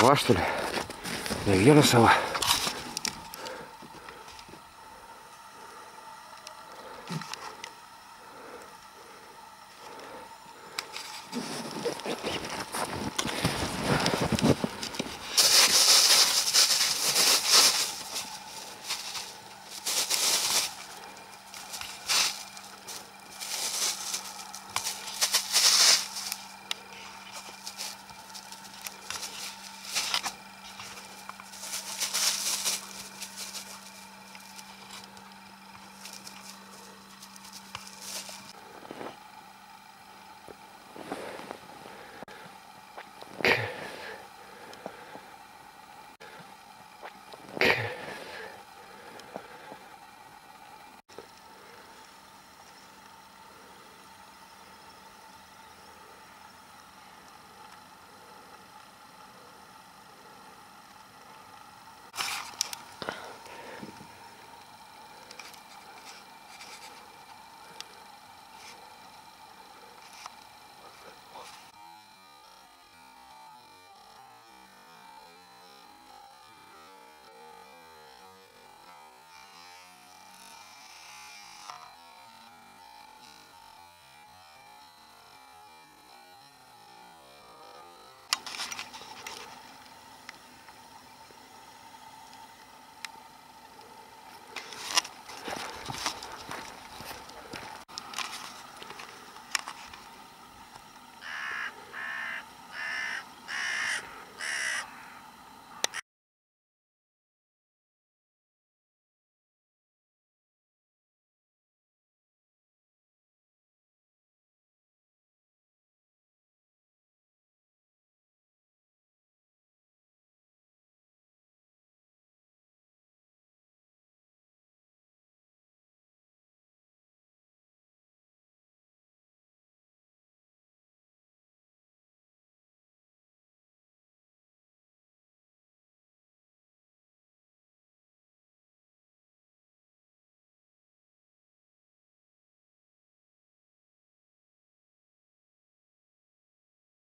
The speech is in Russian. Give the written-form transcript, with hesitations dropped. сова, что ли? Наверное, сова.